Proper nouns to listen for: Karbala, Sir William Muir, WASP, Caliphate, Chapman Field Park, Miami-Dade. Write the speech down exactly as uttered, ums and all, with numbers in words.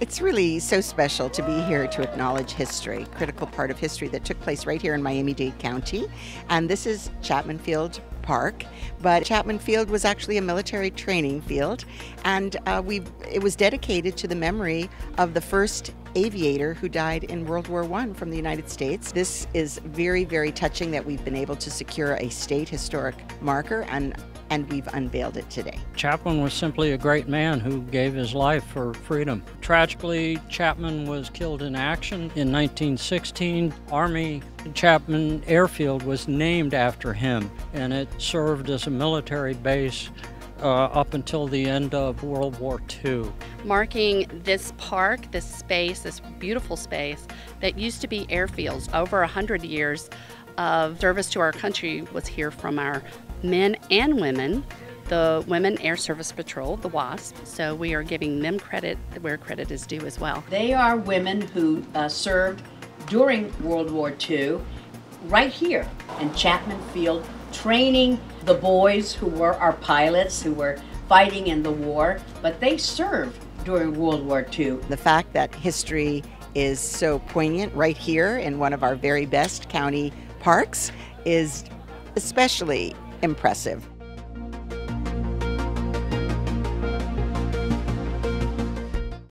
It's really so special to be here to acknowledge history, critical part of history that took place right here in Miami-Dade County. And this is Chapman Field Park, but Chapman Field was actually a military training field, and uh, we it was dedicated to the memory of the first aviator who died in World War One from the United States. This is very, very touching that we've been able to secure a state historic marker, and and we've unveiled it today. Chapman was simply a great man who gave his life for freedom. Tragically, Chapman was killed in action in nineteen sixteen. Army Chapman Airfield was named after him, and it served as a military base Uh, up until the end of World War Two. Marking this park, this space, this beautiful space that used to be airfields, over a hundred years of service to our country was here from our men and women, the Women Air Service Patrol, the WASP, so we are giving them credit where credit is due as well. They are women who uh, served during World War Two right here in Chapman Field, training the boys who were our pilots, who were fighting in the war, but they served during World War Two. The fact that history is so poignant right here in one of our very best county parks is especially impressive.